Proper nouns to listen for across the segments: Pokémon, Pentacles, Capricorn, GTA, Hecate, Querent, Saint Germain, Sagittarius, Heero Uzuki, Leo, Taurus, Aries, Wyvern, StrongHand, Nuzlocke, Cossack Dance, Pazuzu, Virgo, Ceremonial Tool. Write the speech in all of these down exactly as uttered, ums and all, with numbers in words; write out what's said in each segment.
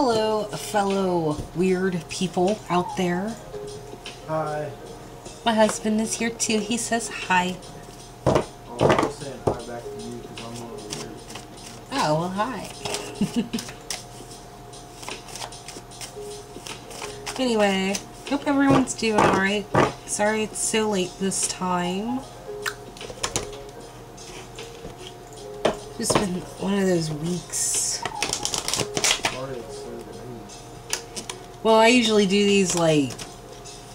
Hello, fellow weird people out there. Hi. My husband is here too. He says hi. Oh, I'm saying hi back to you because I'm one of the weird people. Oh, well, hi. Anyway, hope everyone's doing alright. Sorry it's so late this time. Just been one of those weeks. Well, I usually do these, like,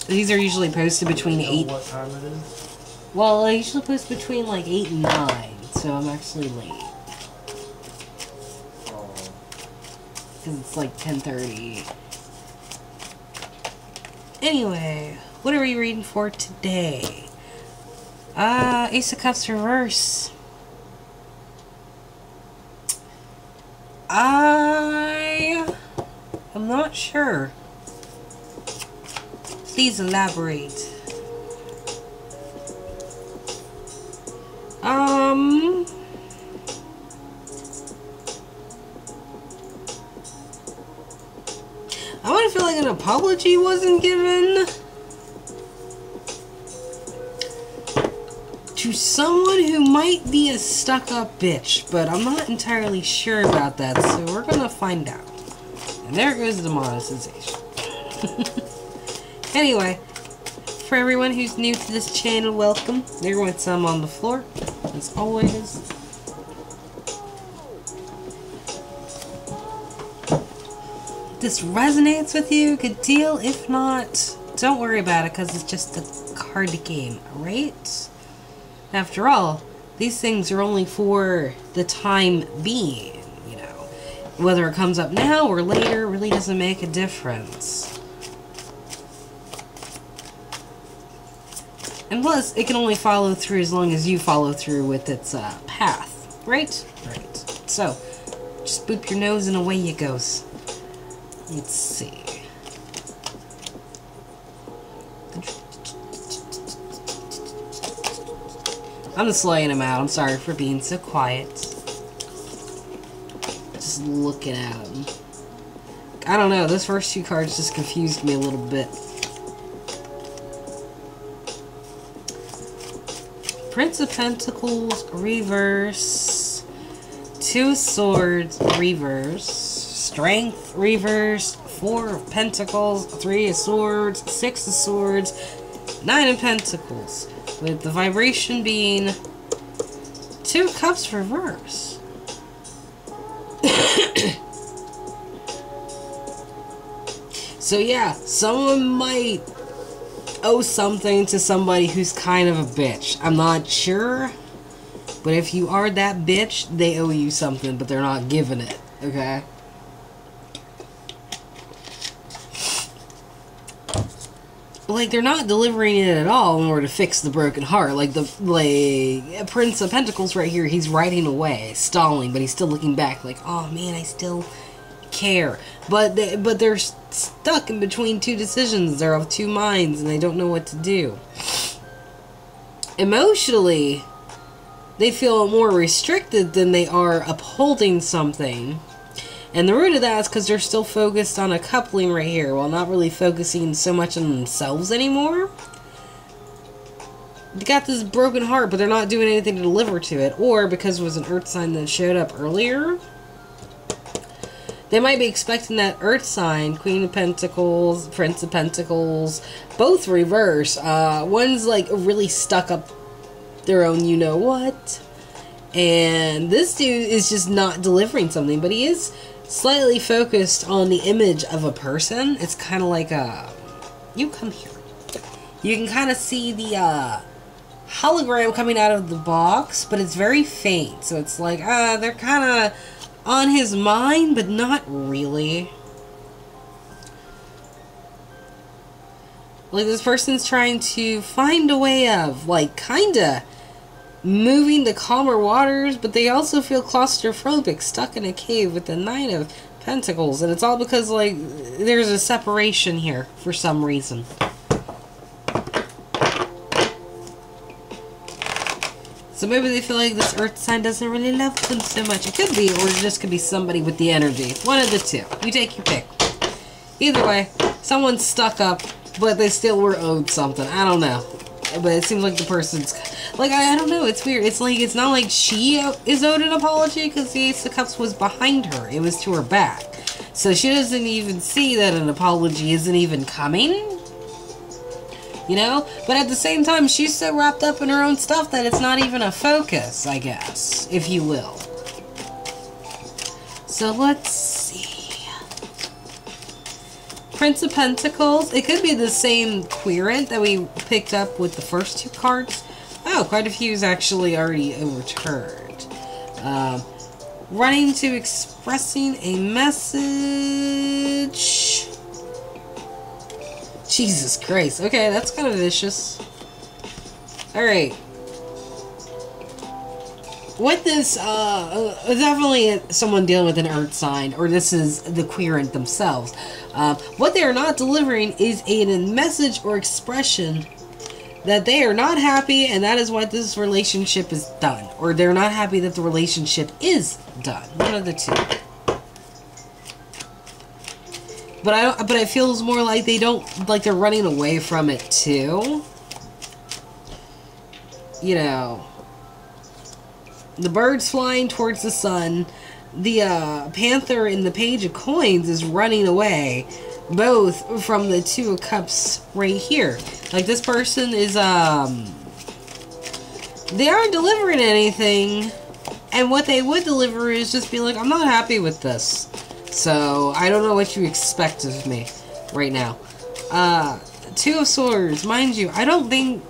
these are usually posted between eight. You know what time it is? Well, I usually post between, like, eight and nine, so I'm actually late. Oh. Because it's, like, ten thirty. Anyway, what are we reading for today? Ah, uh, Ace of Cups Reverse. I... I'm not sure. Please elaborate. Um... I want to feel like an apology wasn't given to someone who might be a stuck-up bitch, but I'm not entirely sure about that, so we're gonna find out. And there goes the monetization. Anyway, for everyone who's new to this channel, welcome. There went some on the floor, as always. If this resonates with you, good deal. If not, don't worry about it, because it's just a card game, right? After all, these things are only for the time being, you know. Whether it comes up now or later really doesn't make a difference. And plus, it can only follow through as long as you follow through with its uh, path, right? Right. So, just boop your nose and away you goes. Let's see. I'm just laying them out. I'm sorry for being so quiet. Just looking at them. I don't know. Those first two cards just confused me a little bit. Prince of Pentacles, reverse. Two of Swords, reverse. Strength, reverse. Four of Pentacles, Three of Swords, Six of Swords, Nine of Pentacles. With the vibration being Two Cups Reverse. So yeah, someone might owe something to somebody who's kind of a bitch. I'm not sure, but if you are that bitch, they owe you something, but they're not giving it, okay? Like, they're not delivering it at all in order to fix the broken heart. Like, the like Prince of Pentacles right here, he's riding away, stalling, but he's still looking back like, oh man, I still care. But, they, but they're stuck in between two decisions. They're of two minds, and they don't know what to do. Emotionally, they feel more restricted than they are upholding something. And the root of that is because they're still focused on a coupling right here, while not really focusing so much on themselves anymore. They got this broken heart, but they're not doing anything to deliver to it. Or, because it was an earth sign that showed up earlier, they might be expecting that earth sign, Queen of Pentacles, Prince of Pentacles, both reverse. Uh, one's like really stuck up their own you-know-what. And this dude is just not delivering something, but he is slightly focused on the image of a person. It's kind of like a... You come here. You can kind of see the uh, hologram coming out of the box, but it's very faint. So it's like, uh, they're kind of on his mind, but not really. Like, this person's trying to find a way of, like, kind of moving to calmer waters, but they also feel claustrophobic, stuck in a cave with the Nine of Pentacles, and it's all because, like, there's a separation here for some reason. So maybe they feel like this earth sign doesn't really love them so much. It could be, or it just could be somebody with the energy. One of the two. You take your pick. Either way, someone's stuck up, but they still were owed something. I don't know. But it seems like the person's... Like, I, I don't know. It's weird. It's like, it's not like she is owed an apology, because the Ace of Cups was behind her. It was to her back. So she doesn't even see that an apology isn't even coming. You know? But at the same time, she's so wrapped up in her own stuff that it's not even a focus, I guess, if you will. So let's see. Prince of Pentacles. It could be the same Querent that we picked up with the first two cards. Oh, quite a few is actually already overturned. Um, running to expressing a message... Jesus Christ. Okay, that's kind of vicious. Alright. What this, uh, definitely someone dealing with an earth sign, or this is the Querent themselves. Uh, what they are not delivering is a, a message or expression that they are not happy, and that is why this relationship is done. Or they're not happy that the relationship is done. One of the two. But I don't, but it feels more like they don't, like they're running away from it too. You know, the bird's flying towards the sun. The uh, panther in the page of coins is running away, both from the two of cups right here. Like this person is, um, they aren't delivering anything, and what they would deliver is just be like, I'm not happy with this. So, I don't know what you expect of me right now. Uh, Two of Swords, mind you, I don't think...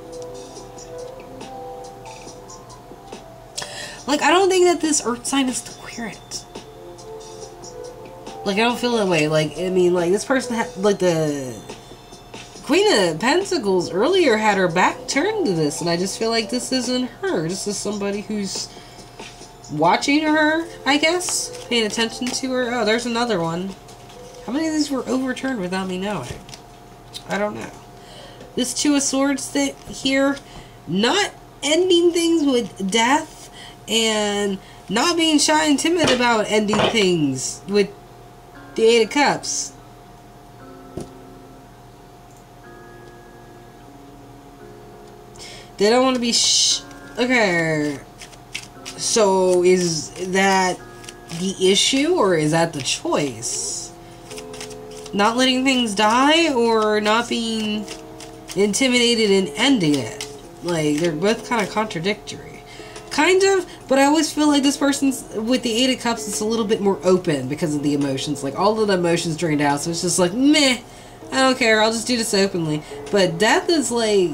Like, I don't think that this earth sign is the Querent. Like, I don't feel that way. Like, I mean, like, this person had... Like, the Queen of Pentacles earlier had her back turned to this, and I just feel like this isn't her. This is somebody who's... watching her, I guess? Paying attention to her? Oh, there's another one. How many of these were overturned without me knowing? I don't know. This Two of Swords thing here, not ending things with death, and not being shy and timid about ending things with the Eight of Cups. They don't want to be sh... Okay... So, is that the issue, or is that the choice? Not letting things die, or not being intimidated and ending it? Like, they're both kind of contradictory. Kind of, but I always feel like this person's, with the Eight of Cups, it's a little bit more open because of the emotions. Like, all of the emotions drained out, so it's just like, meh, I don't care, I'll just do this openly. But death is like...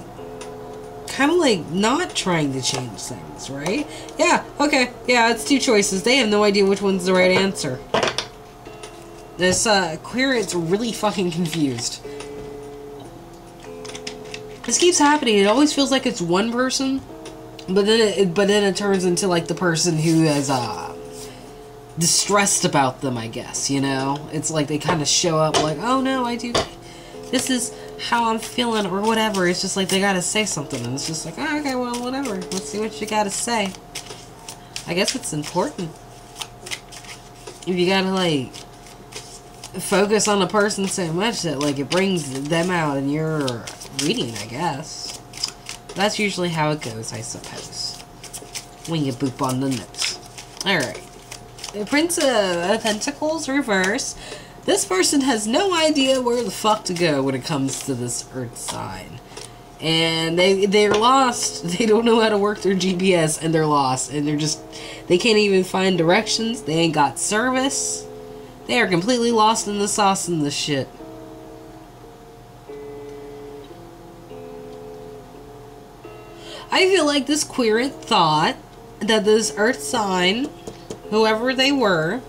kind of like not trying to change things, right? Yeah, okay, yeah, it's two choices. They have no idea which one's the right answer. This uh, Querent's really fucking confused. This keeps happening. It always feels like it's one person, but then it, but then it turns into like the person who is uh, distressed about them, I guess, you know? It's like they kind of show up like, oh no, I do... This is how I'm feeling, or whatever. It's just like they gotta say something, and it's just like, oh, okay, well, whatever. Let's see what you gotta say. I guess it's important. If you gotta, like, focus on a person so much that, like, it brings them out in your reading, I guess. That's usually how it goes, I suppose. When you boop on the nose. Alright. Prince of Pentacles, reverse. This person has no idea where the fuck to go when it comes to this earth sign. And they, they're lost. They don't know how to work their G P S, and they're lost. And they're just, they can't even find directions. They ain't got service. They are completely lost in the sauce and the shit. I feel like this Querent thought that this earth sign, whoever they were,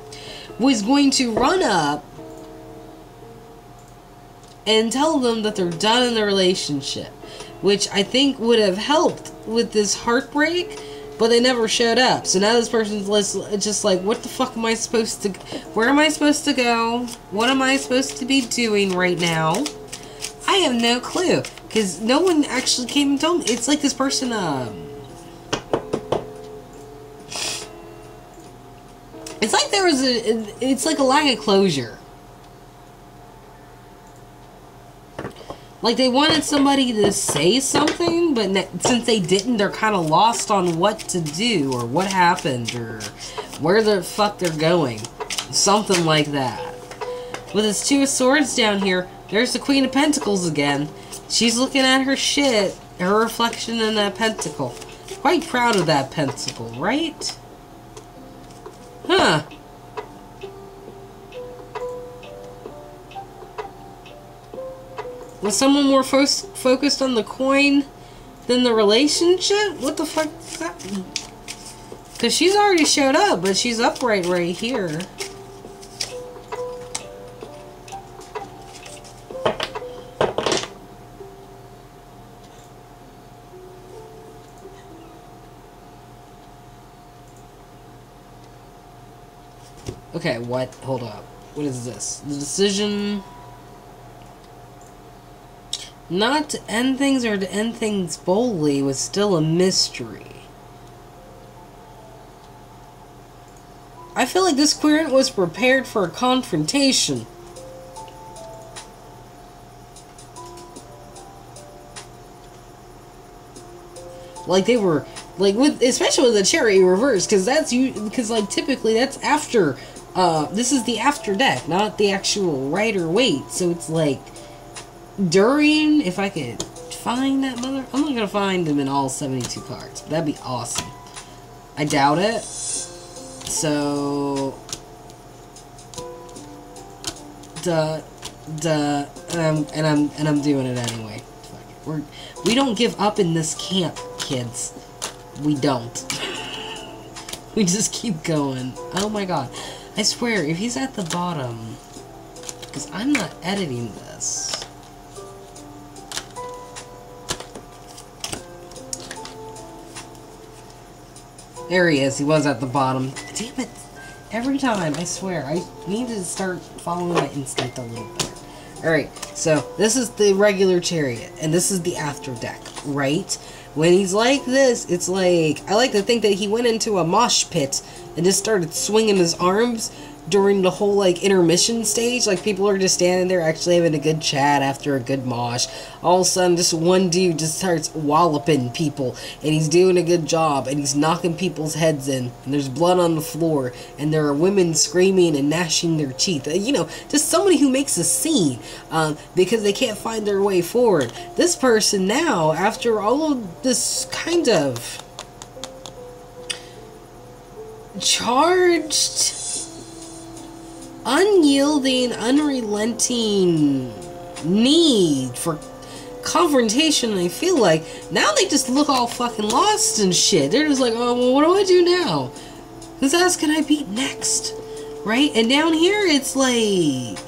was going to run up and tell them that they're done in the relationship, which I think would have helped with this heartbreak, but they never showed up. So now this person's just like, what the fuck am I supposed to, where am I supposed to go? What am I supposed to be doing right now? I have no clue, because no one actually came and told me. It's like this person, um, It's like there was a, it's like a lack of closure. Like they wanted somebody to say something, but since they didn't, they're kind of lost on what to do or what happened or where the fuck they're going. Something like that. With this Two of Swords down here, there's the Queen of Pentacles again. She's looking at her shit, her reflection in that pentacle. Quite proud of that pentacle, right? Huh. Was someone more fo focused on the coin than the relationship? What the fuck is that? Because she's already showed up, but she's upright right here. Okay, what? Hold up. What is this? The decision not to end things or to end things boldly was still a mystery. I feel like this Querent was prepared for a confrontation. Like they were, like with especially with the Chariot reverse, because that's you, because like typically that's after. Uh, this is the after deck, not the actual rider weight. So it's like during, if I could find that mother, I'm not gonna find them in all seventy-two cards. That'd be awesome. I doubt it. So, duh, duh, and I'm and I'm and I'm doing it anyway. Fuck it. We're we don't give up in this camp, kids. We don't. We just keep going. Oh my god. I swear, if he's at the bottom, because I'm not editing this. There he is, he was at the bottom. Damn it. Every time, I swear, I need to start following my instinct a little bit. Alright, so this is the regular Chariot, and this is the after deck, right? When he's like this, it's like, I like to think that he went into a mosh pit and just started swinging his arms during the whole, like, intermission stage. Like, people are just standing there actually having a good chat after a good mosh. All of a sudden, just one dude just starts walloping people, and he's doing a good job, and he's knocking people's heads in, and there's blood on the floor, and there are women screaming and gnashing their teeth. You know, just somebody who makes a scene, um, because they can't find their way forward. This person now, after all of this kind of charged, unyielding, unrelenting need for confrontation, I feel like, now they just look all fucking lost and shit. They're just like, oh, well, what do I do now? Whose ass can I beat next? Right? And down here, it's like,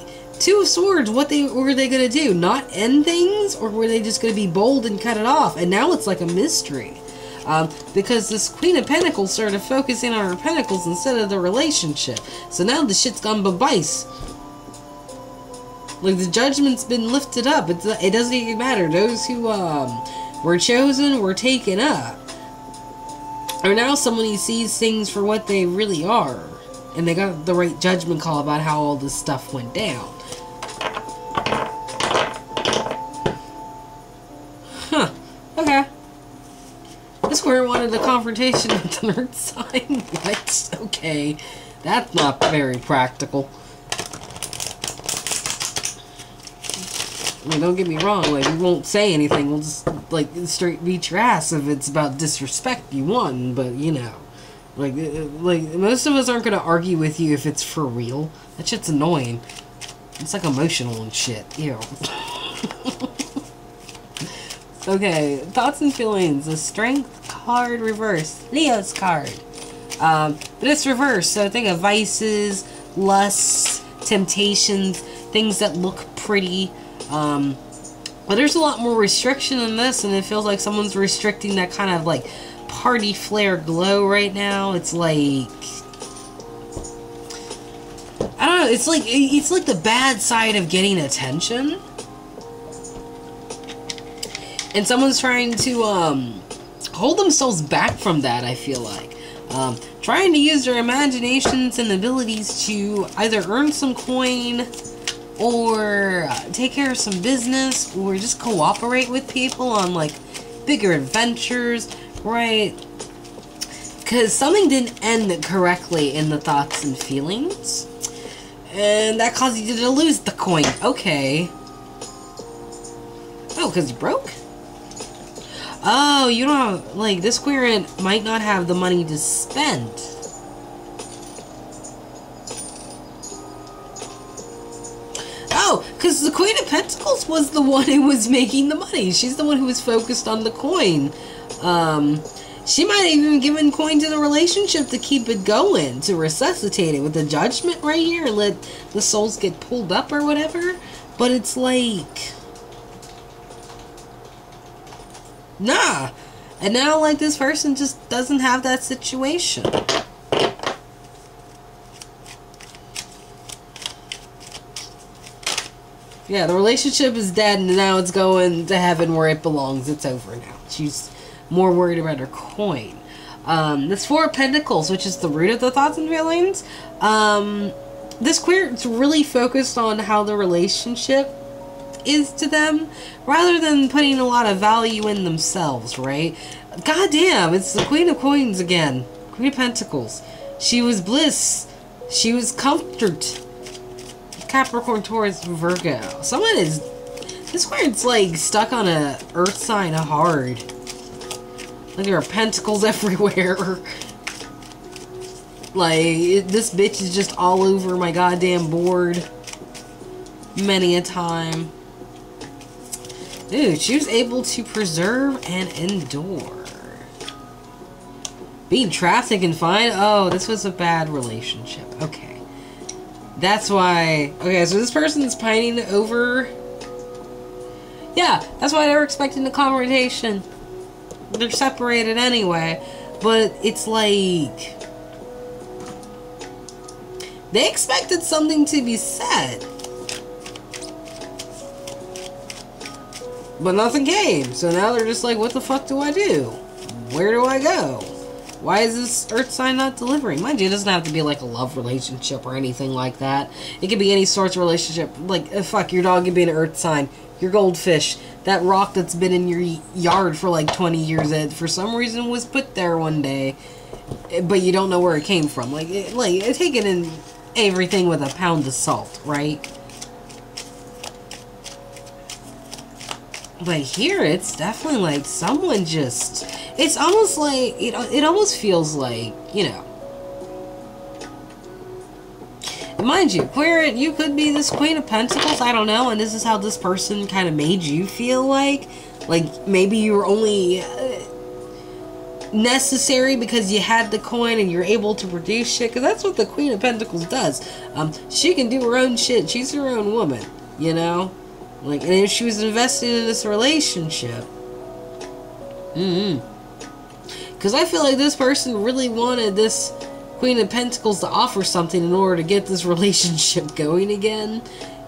Two of Swords, what they were they going to do? Not end things? Or were they just going to be bold and cut it off? And now it's like a mystery. Um, because this Queen of Pentacles started focusing on her pentacles instead of the relationship. So now the shit's gone babice. Like, the judgment's been lifted up. It's, it doesn't even matter. Those who, um, were chosen were taken up. Or now somebody sees things for what they really are. And they got the right judgment call about how all this stuff went down. Huh. Okay. This Querent wanted the confrontation with the Earth sign, but okay, that's not very practical. I mean, don't get me wrong, like, we won't say anything, we'll just, like, straight beat your ass if it's about disrespect you won, but, you know, like, like most of us aren't going to argue with you if it's for real. That shit's annoying. It's, like, emotional and shit, ew. Okay, thoughts and feelings. The Strength card reverse. Leo's card. Um, but it's reverse, so I think of vices, lusts, temptations, things that look pretty. Um, but there's a lot more restriction in this, and it feels like someone's restricting that kind of, like, party flare glow right now. It's like, I don't know, it's like, it's like the bad side of getting attention. And someone's trying to um, hold themselves back from that, I feel like. Um, trying to use their imaginations and abilities to either earn some coin or take care of some business or just cooperate with people on like bigger adventures, right? Because something didn't end correctly in the thoughts and feelings, and that caused you to lose the coin. Okay. Oh, because you broke? Oh, you don't have, like, this Querent might not have the money to spend. Oh, because the Queen of Pentacles was the one who was making the money. She's the one who was focused on the coin. Um, she might have even given coin to the relationship to keep it going, to resuscitate it with the Judgment right here, let the souls get pulled up or whatever. But it's like... nah. And now, like, this person just doesn't have that situation. Yeah, the relationship is dead, and now it's going to heaven where it belongs. It's over now. She's more worried about her coin. Um, this Four of Pentacles, which is the root of the thoughts and feelings. Um, this Querent's really focused on how the relationship is to them, rather than putting a lot of value in themselves, right? God damn, it's the Queen of Coins again. Queen of Pentacles. She was bliss. She was comfort. Capricorn, Taurus, Virgo. Someone is... this word's like stuck on a earth sign hard. Like there are pentacles everywhere. Like, it, this bitch is just all over my goddamn board. Many a time. Dude, she was able to preserve and endure. Being trapped and confined? Oh, this was a bad relationship. Okay. That's why... okay, so this person's pining over... yeah, that's why they were expecting the confrontation. They're separated anyway. But it's like... they expected something to be said. But nothing came, so now they're just like, what the fuck do I do? Where do I go? Why is this earth sign not delivering? Mind you, it doesn't have to be like a love relationship or anything like that. It could be any sort of relationship. Like, uh, fuck, your dog could be an earth sign. Your goldfish. That rock that's been in your yard for like twenty years that for some reason was put there one day. But you don't know where it came from. Like, it, like take it in everything with a pound of salt, right? But here, it's definitely like someone just... it's almost like... It, it almost feels like, you know... and mind you, Querent, you could be this Queen of Pentacles, I don't know, and this is how this person kind of made you feel like. Like, maybe you were only uh, necessary because you had the coin and you're able to produce shit. Because that's what the Queen of Pentacles does. Um, she can do her own shit. She's her own woman, you know? Like, and if she was invested in this relationship. Mm-hmm. Because I feel like this person really wanted this Queen of Pentacles to offer something in order to get this relationship going again.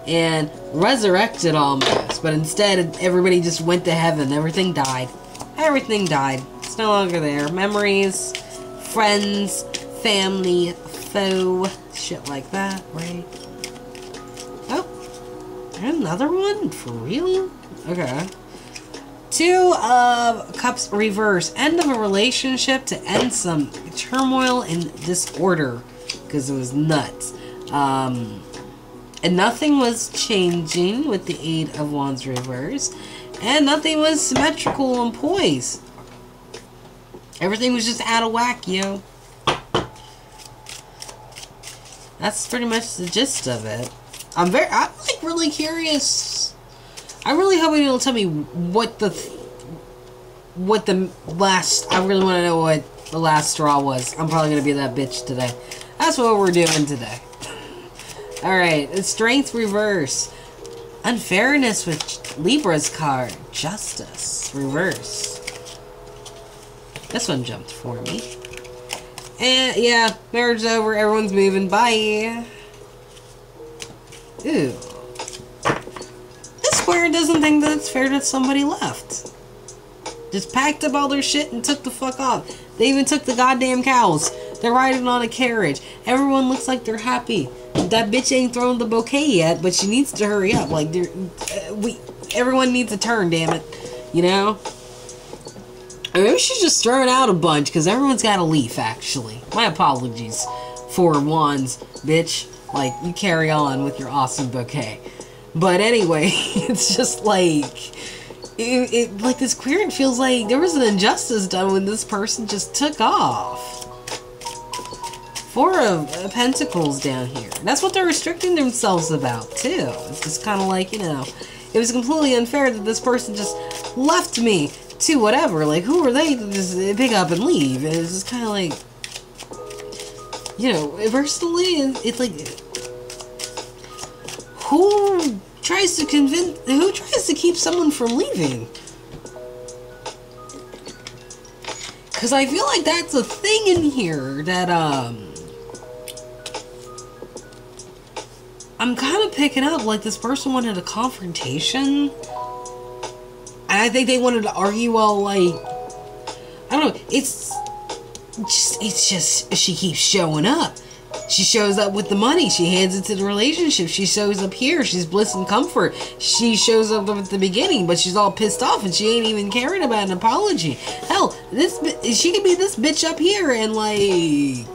And resurrect it almost. But instead, everybody just went to heaven. Everything died. Everything died. It's no longer there. Memories, friends, family, foe, shit like that, right? Another one? For real? Okay. Two of Cups reverse. End of a relationship to end some turmoil and disorder. Because it was nuts. Um, and nothing was changing with the Eight of Wands reverse. And nothing was symmetrical and poised. Everything was just out of whack, yo. That's pretty much the gist of it. I'm very, I'm like really curious. I'm really hoping it'll tell me what the, what the last, I really want to know what the last straw was. I'm probably going to be that bitch today. That's what we're doing today. Alright, Strength reverse. Unfairness with Libra's card. Justice reverse. This one jumped for me. And yeah, marriage's over. Everyone's moving. Bye. Ooh. This Querent doesn't think that it's fair that somebody left. Just packed up all their shit and took the fuck off. They even took the goddamn cows. They're riding on a carriage. Everyone looks like they're happy. That bitch ain't thrown the bouquet yet, but she needs to hurry up. Like, uh, we, everyone needs a turn, damn it. You know? Or maybe she's just throwing out a bunch, because everyone's got a leaf, actually. My apologies for wands, bitch. Like, you carry on with your awesome bouquet. But anyway, it's just like... It, it, like, this Querent feels like there was an injustice done when this person just took off. Four of Pentacles down here. That's what they're restricting themselves about, too. It's just kind of like, you know, it was completely unfair that this person just left me to whatever. Like, who are they to just pick up and leave? And it's just kind of like, you know, personally, it's like, who... tries to convince who tries to keep someone from leaving? Cause I feel like that's a thing in here that um I'm kind of picking up, like this person wanted a confrontation. And I think they wanted to argue while like I don't know, it's just it's just she keeps showing up. She shows up with the money. She hands it to the relationship. She shows up here. She's bliss and comfort. She shows up at the beginning, but she's all pissed off and she ain't even caring about an apology. Hell, this she could be this bitch up here and like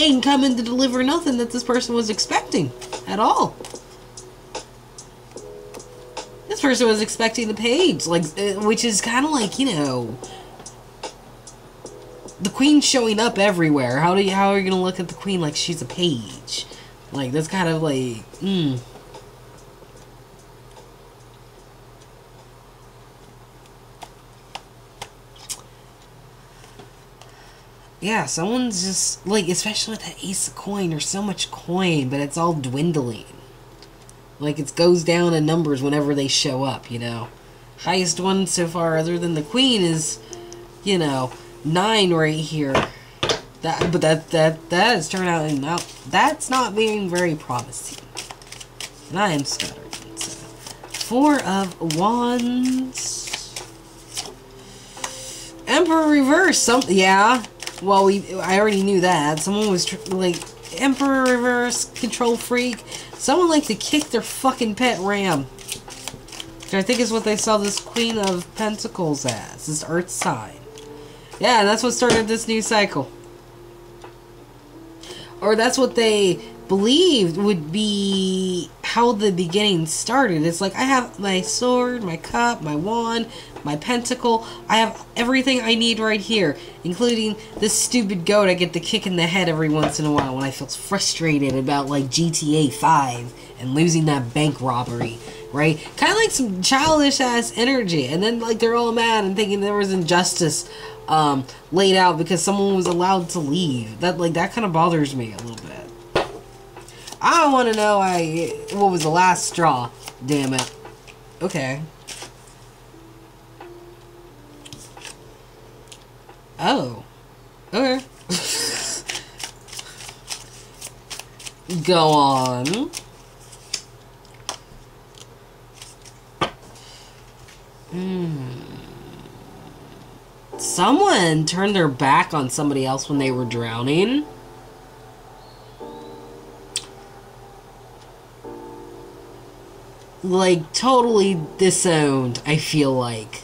ain't coming to deliver nothing that this person was expecting at all. This person was expecting the page, like which is kind of like you know. The queen's showing up everywhere. How do you, how are you gonna look at the queen like she's a page? Like that's kind of like mm. Yeah, someone's just like, especially with that ace of coin. There's so much coin, but it's all dwindling. Like it goes down in numbers whenever they show up. You know, highest one so far, other than the queen, is you know. Nine right here. That, but that that that has turned out and out. That's not being very promising. And I am stuttering. So. Four of Wands. Emperor reverse. Some yeah. Well, we I already knew that. Someone was tr like Emperor reverse control freak. Someone like to kick their fucking pet ram. Which I think is what they saw this Queen of Pentacles as. This Earth sign. Yeah, that's what started this new cycle. Or that's what they believed would be how the beginning started. It's like, I have my sword, my cup, my wand, my pentacle. I have everything I need right here, including this stupid goat I get the kick in the head every once in a while when I feel frustrated about, like, G T A five and losing that bank robbery. Right? Kind of like some childish-ass energy. And then, like, they're all mad and thinking there was injustice um, laid out because someone was allowed to leave. That, like, that kind of bothers me a little bit. I want to know I what was the last straw. Damn it. Okay. Oh. Okay. Go on. Mm. Someone turned their back on somebody else when they were drowning. Like, totally disowned, I feel like.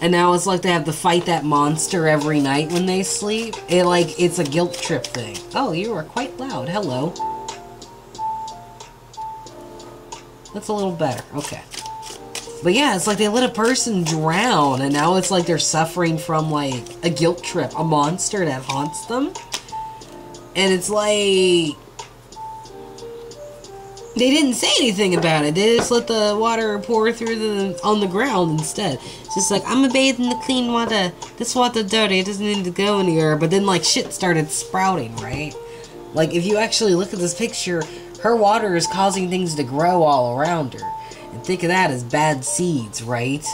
And now it's like they have to fight that monster every night when they sleep. It, like, it's a guilt trip thing. Oh, you are quite loud. Hello. That's a little better. Okay. But yeah, it's like they let a person drown, and now it's like they're suffering from, like, a guilt trip, a monster that haunts them. And it's like... They didn't say anything about it. They just let the water pour through the on the ground instead. It's just like, I'm gonna bathe in the clean water. This water dirty. It doesn't need to go anywhere. But then, like, shit started sprouting, right? Like, if you actually look at this picture, her water is causing things to grow all around her. And think of that as bad seeds, right?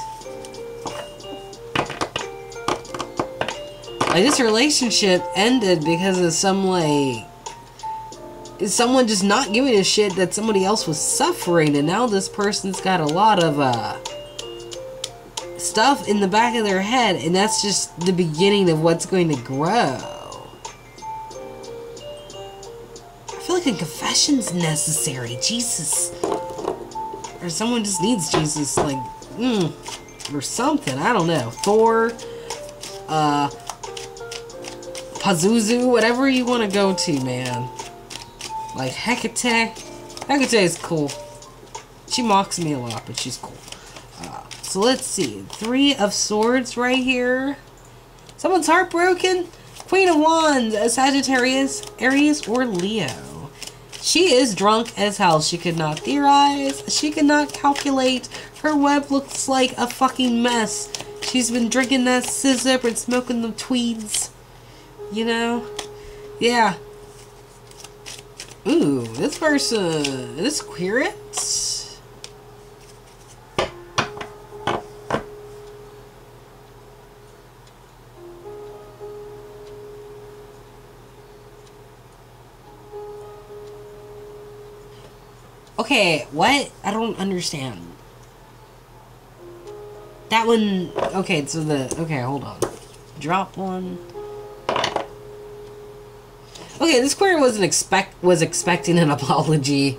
Like, this relationship ended because of some, like... someone just not giving a shit that somebody else was suffering, and now this person's got a lot of, uh... stuff in the back of their head, and that's just the beginning of what's going to grow. fucking confession's necessary. Jesus. Or someone just needs Jesus, like, mm, or something. I don't know. Thor, uh, Pazuzu, whatever you want to go to, man. Like, Hecate. Hecate is cool. She mocks me a lot, but she's cool. Uh, so let's see. Three of Swords right here. Someone's heartbroken. Queen of Wands, a Sagittarius, Aries, or Leo. She is drunk as hell. She could not theorize. She could not calculate. Her web looks like a fucking mess. She's been drinking that scissor and smoking the tweeds. You know? Yeah. Ooh, this person. This Querent? Okay, what? I don't understand. That one... Okay, so the... Okay, hold on. Drop one. Okay, this Querent wasn't expect... was expecting an apology.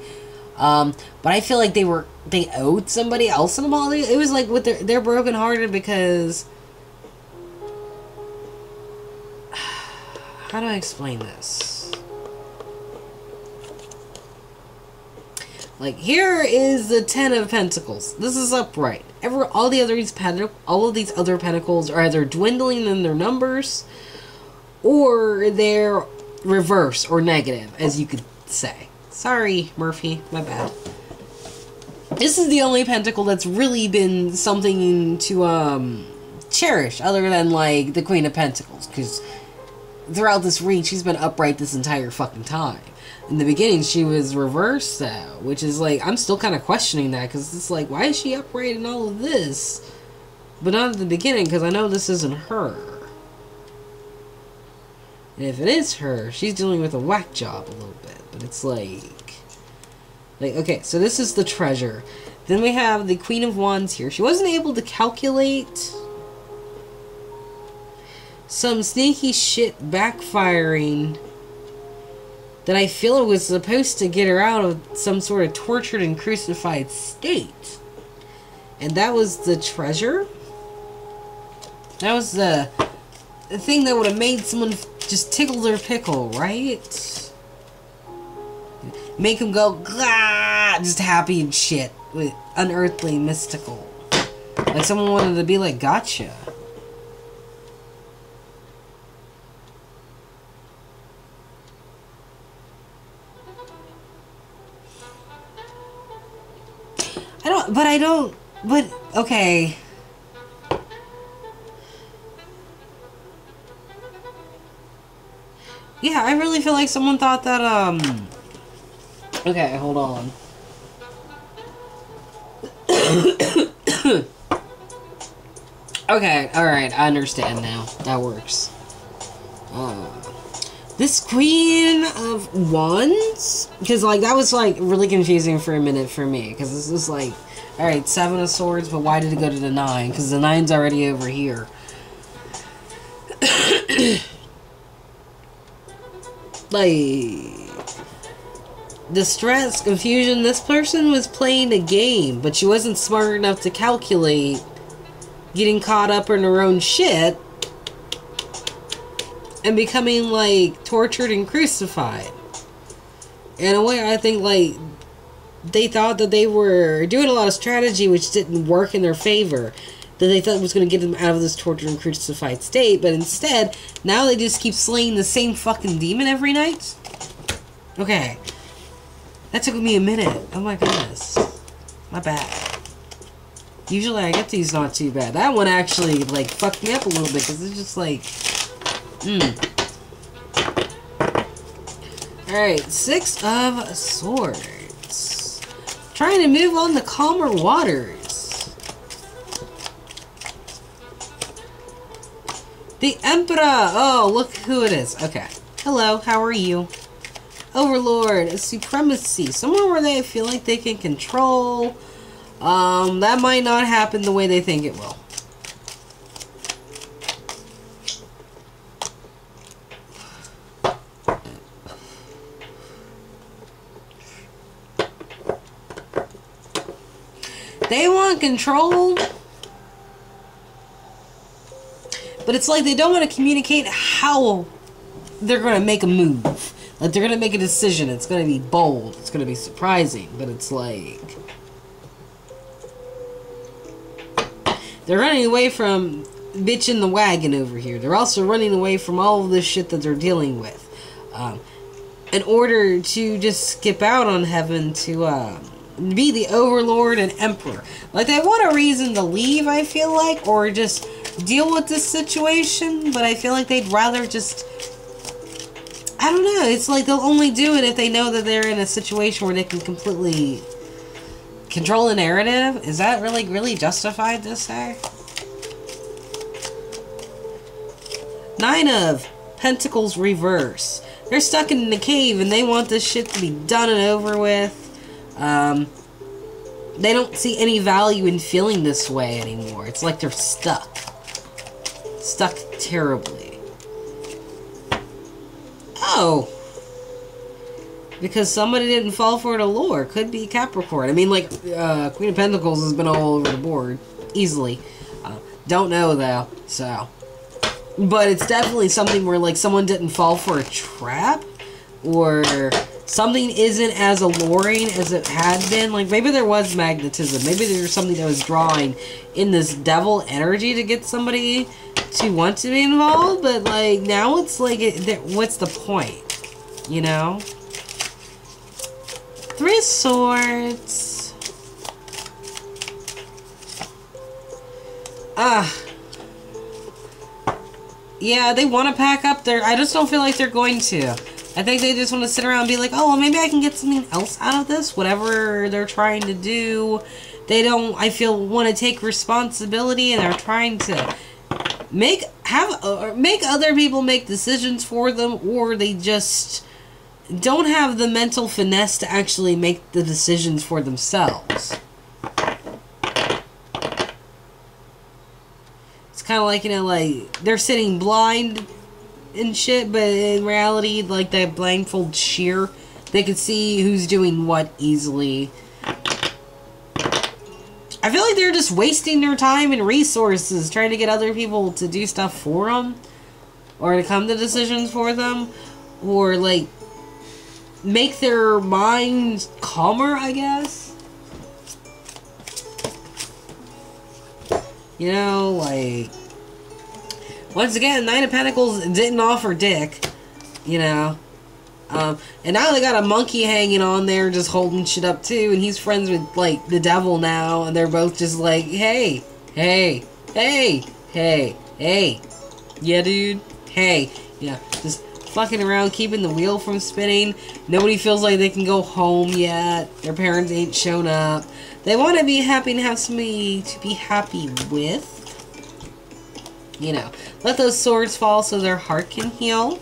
Um, but I feel like they were... They owed somebody else an apology. It was like with their... They're brokenhearted because... How do I explain this? Like, here is the Ten of Pentacles. This is upright. Ever all the other these all of these other pentacles are either dwindling in their numbers, or they're reverse or negative, as you could say. Sorry, Murphy, my bad. This is the only pentacle that's really been something to um cherish, other than like the Queen of Pentacles, because throughout this read, she's been upright this entire fucking time. In the beginning, she was reversed, though, which is, like, I'm still kind of questioning that, because it's like, why is she upright in all of this? But not at the beginning, because I know this isn't her. And if it is her, she's dealing with a whack job a little bit, but it's like... Like, okay, so this is the treasure. Then we have the Queen of Wands here. She wasn't able to calculate... Some sneaky shit backfiring... that I feel it was supposed to get her out of some sort of tortured and crucified state. And that was the treasure? That was the, the thing that would have made someone just tickle their pickle, right? Make them go, gah, just happy and shit. With unearthly, mystical. Like someone wanted to be like, gotcha. I don't, but I don't, but, okay. Yeah, I really feel like someone thought that, um, okay, hold on. Okay, alright, I understand now. That works. Uh, this Queen of Wands? Because, like, that was, like, really confusing for a minute for me. Because this is, like, alright, Seven of Swords, but why did it go to the Nine? Because the Nine's already over here. Like, distress, confusion. This person was playing a game, but she wasn't smart enough to calculate getting caught up in her own shit. And becoming, like, tortured and crucified. In a way, I think, like, they thought that they were doing a lot of strategy which didn't work in their favor. That they thought was going to get them out of this tortured and crucified state. But instead, now they just keep slaying the same fucking demon every night? Okay. That took me a minute. Oh my goodness. My bad. Usually I get these not too bad. That one actually, like, fucked me up a little bit. Because it's just like... Mm. Alright, Six of Swords. Trying to move on to calmer waters. The Emperor! Oh, look who it is. Okay. Hello, how are you? Overlord, Supremacy. Somewhere where they feel like they can control. Um, that might not happen the way they think it will. They want control, but it's like they don't want to communicate how they're going to make a move. Like, they're going to make a decision. It's going to be bold. It's going to be surprising, but it's like... they're running away from bitching the wagon over here. They're also running away from all of this shit that they're dealing with. Um, in order to just skip out on heaven to uh, be the overlord and emperor. Like, they want a reason to leave, I feel like, or just deal with this situation, but I feel like they'd rather just... I don't know. It's like they'll only do it if they know that they're in a situation where they can completely... control the narrative? Is that really, really justified this day? Nine of Pentacles reverse. They're stuck in the cave and they want this shit to be done and over with. Um, they don't see any value in feeling this way anymore. It's like they're stuck. Stuck terribly. Oh! Because somebody didn't fall for it allure. Could be Capricorn. I mean, like, uh, Queen of Pentacles has been all over the board. Easily. Uh, don't know, though. So. But it's definitely something where, like, someone didn't fall for a trap. Or something isn't as alluring as it had been. Like, maybe there was magnetism. Maybe there was something that was drawing in this devil energy to get somebody to want to be involved. But, like, now it's like, it, what's the point? You know? Three Swords. Ah. Yeah, they want to pack up their... I just don't feel like they're going to. I think they just want to sit around and be like, oh, well, maybe I can get something else out of this. Whatever they're trying to do. They don't, I feel, want to take responsibility, and they're trying to make, have, uh, make other people make decisions for them, or they just... don't have the mental finesse to actually make the decisions for themselves. It's kind of like, you know, like, they're sitting blind and shit, but in reality, like, that blindfold sheer, they can see who's doing what easily. I feel like they're just wasting their time and resources trying to get other people to do stuff for them, or to come to decisions for them, or, like, make their minds calmer, I guess. You know, like... once again, Nine of Pentacles didn't offer dick. You know? Um, and now they got a monkey hanging on there just holding shit up too. And he's friends with, like, the devil now. And they're both just like, hey. Hey. Hey. Hey. Hey. Yeah, dude. Hey. Yeah. Just... fucking around, keeping the wheel from spinning. Nobody feels like they can go home yet. Their parents ain't shown up. They want to be happy and have somebody to be happy with. You know, let those swords fall so their heart can heal.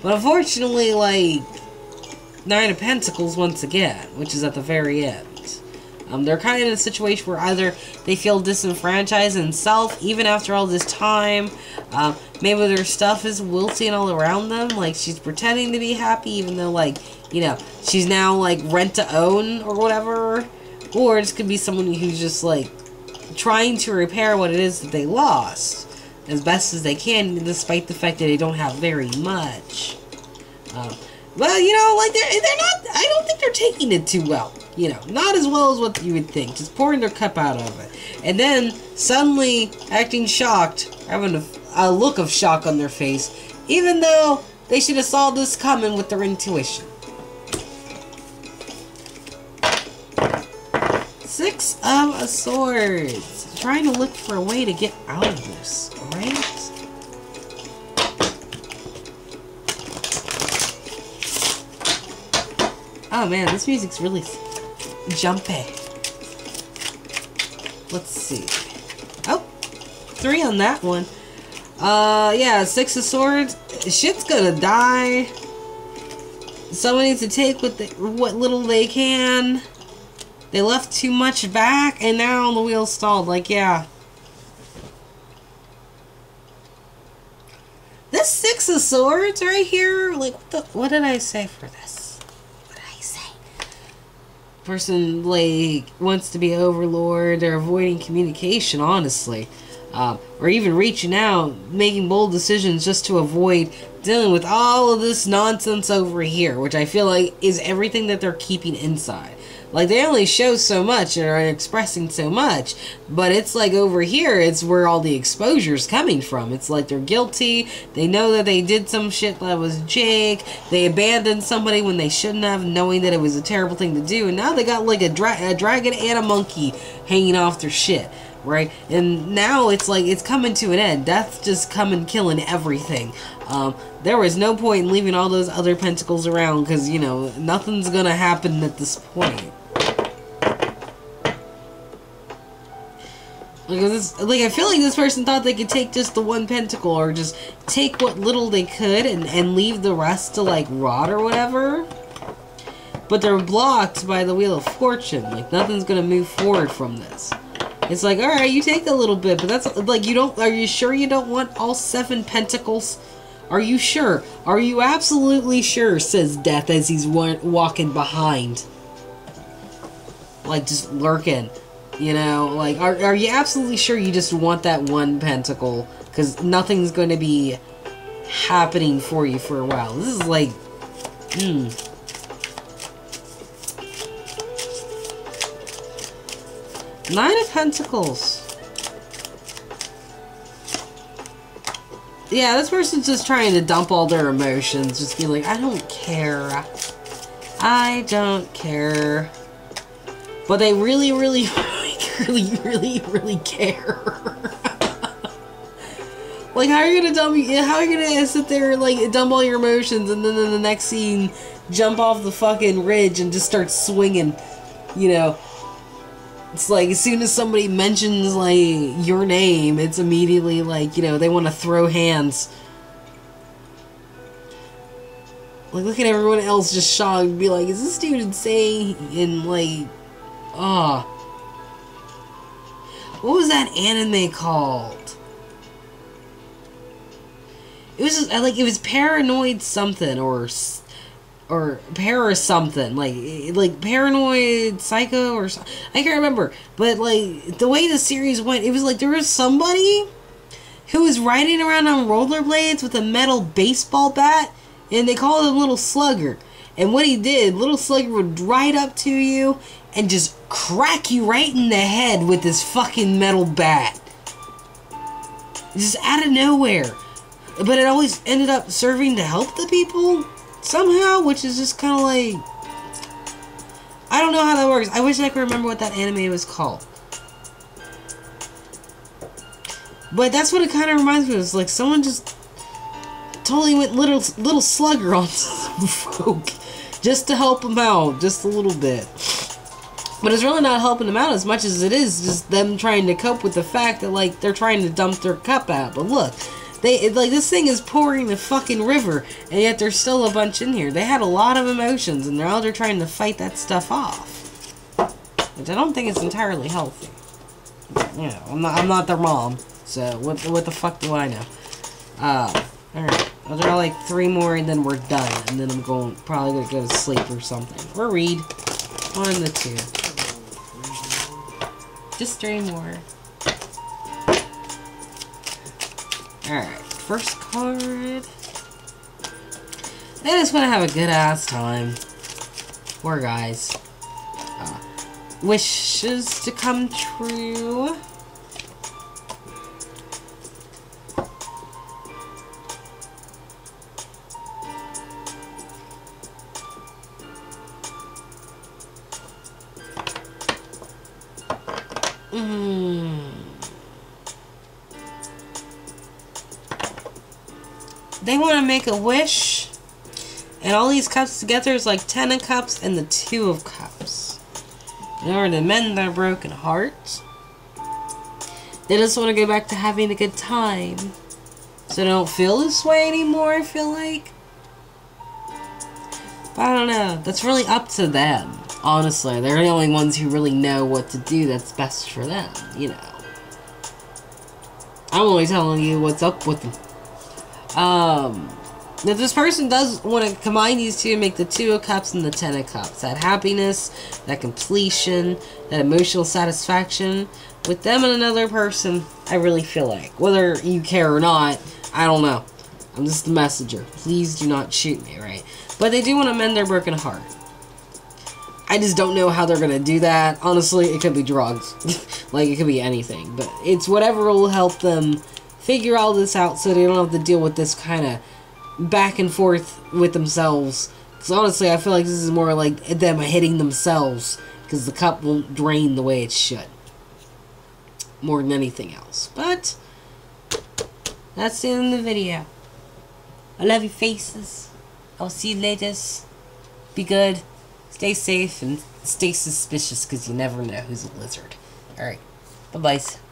But unfortunately, like, Nine of Pentacles once again, which is at the very end. Um, they're kind of in a situation where either they feel disenfranchised in self, even after all this time. Um, Maybe their stuff is wilting all around them. Like, she's pretending to be happy, even though, like, you know, she's now, like, rent-to-own or whatever. Or it could be someone who's just, like, trying to repair what it is that they lost as best as they can, despite the fact that they don't have very much. Um, well, you know, like, they're, they're not... I don't think they're taking it too well. You know, not as well as what you would think. Just pouring their cup out of it. And then, suddenly, acting shocked, having a... a look of shock on their face, even though they should have saw this coming with their intuition. Six of Swords. Trying to look for a way to get out of this, alright? Oh man, this music's really jumpy. Let's see. Oh, three on that one. Uh, yeah, Six of Swords. Shit's gonna die. Someone needs to take what, the, what little they can. They left too much back, and now the wheel's stalled. Like, yeah. This Six of Swords right here, like, what, the, what did I say for this? What did I say? person like wants to be overlord. They're avoiding communication, honestly, uh, or even reaching out, making bold decisions just to avoid dealing with all of this nonsense over here, which I feel like is everything that they're keeping inside. Like, they only show so much and are expressing so much, but it's like over here, it's where all the exposure's coming from. It's like they're guilty, they know that they did some shit that was Jake, they abandoned somebody when they shouldn't have, knowing that it was a terrible thing to do, and now they got like a, dra a dragon and a monkey hanging off their shit, right? And now it's like, it's coming to an end. Death's just coming, killing everything. Um, there was no point in leaving all those other pentacles around, because, you know, nothing's gonna happen at this point. Like, this, like, I feel like this person thought they could take just the one pentacle, or just take what little they could and, and leave the rest to, like, rot or whatever. But they're blocked by the Wheel of Fortune. Like, nothing's going to move forward from this. It's like, alright, you take a little bit, but that's, like, you don't, are you sure you don't want all seven pentacles? Are you sure? Are you absolutely sure, says Death as he's wa- walking behind. Like, just lurking. You know, like, are, are you absolutely sure you just want that one pentacle? Because nothing's going to be happening for you for a while. This is like, hmm. Nine of Pentacles. Yeah, this person's just trying to dump all their emotions. Just be like, I don't care. I don't care. But they really, really... really, really, really care. Like, how are you gonna dump? How are you gonna sit there and like dump all your emotions, and then in the next scene, jump off the fucking ridge and just start swinging? You know, it's like as soon as somebody mentions like your name, it's immediately like, you know, they want to throw hands. Like, look at everyone else just shocked and be like, "Is this dude insane?" And like, ah. Oh. What was that anime called? It was just, like, it was Paranoid something, or or para something, like like Paranoid Psycho or something. I can't remember, but like the way the series went, it was like there was somebody who was riding around on rollerblades with a metal baseball bat, and they called him Little Slugger. And what he did, Little Slugger would ride up to you and just crack you right in the head with this fucking metal bat. Just out of nowhere. But it always ended up serving to help the people somehow, which is just kind of like... I don't know how that works. I wish I could remember what that anime was called. But that's what it kind of reminds me of. It's like someone just totally went little, little slugger on some folk just to help them out just a little bit. But it's really not helping them out as much as it is just them trying to cope with the fact that, like, they're trying to dump their cup out. But look, they it, like, this thing is pouring the fucking river, and yet there's still a bunch in here. They had a lot of emotions, and they're out there trying to fight that stuff off. Which I don't think it's entirely healthy. You know, I'm not, I'm not their mom, so what, what the fuck do I know? Uh, alright. Well, there are, like, three more, and then we're done. And then I'm going probably going to go to sleep or something. Or read. One of the two. Just three more. Alright, first card. They just want to have a good ass time. Poor guys. Uh, wishes to come true. They want to make a wish, and all these cups together is like ten of cups and the two of cups. In order to mend their broken heart, they just want to go back to having a good time, so they don't feel this way anymore, I feel like. But I don't know. That's really up to them, honestly. They're the only ones who really know what to do that's best for them, you know. I'm only telling you what's up with them. Um, Now, this person does want to combine these two and make the Two of Cups and the Ten of Cups. That happiness, that completion, that emotional satisfaction with them and another person, I really feel like. Whether you care or not, I don't know. I'm just the messenger. Please do not shoot me, right? But they do want to mend their broken heart. I just don't know how they're going to do that. Honestly, it could be drugs. Like, it could be anything. But it's whatever will help them figure all this out so they don't have to deal with this kind of back and forth with themselves. Because honestly, I feel like this is more like them hitting themselves. Because the cup won't drain the way it should. More than anything else. But that's the end of the video. I love your faces. I'll see you later. Be good. Stay safe and stay suspicious because you never know who's a lizard. Alright. Bye-bye.